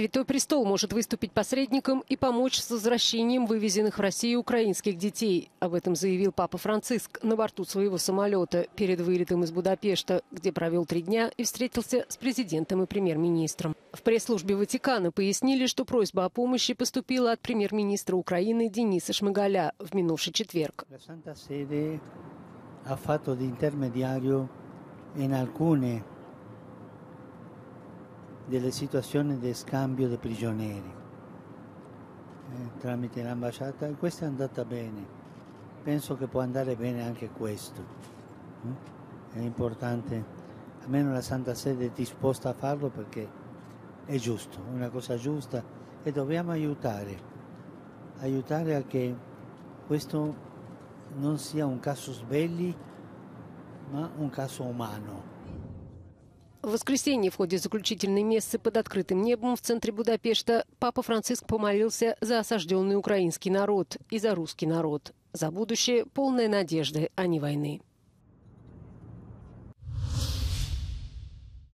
Святой Престол может выступить посредником и помочь с возвращением вывезенных в Россию украинских детей. Об этом заявил Папа Франциск на борту своего самолета перед вылетом из Будапешта, где провел 3 дня и встретился с президентом и премьер-министром. В пресс-службе Ватикана пояснили, что просьба о помощи поступила от премьер-министра Украины Дениса Шмыгаля в минувший четверг. Delle situazioni di scambio dei prigionieri tramite l'ambasciata, e questa è andata bene, penso che può andare bene anche questo, è importante, almeno la Santa Sede è disposta a farlo perché è giusto, è una cosa giusta e dobbiamo aiutare a che questo non sia un casus belli ma un caso umano. В воскресенье в ходе заключительной мессы под открытым небом в центре Будапешта Папа Франциск помолился за осажденный украинский народ и за русский народ. За будущее полной надежды, а не войны.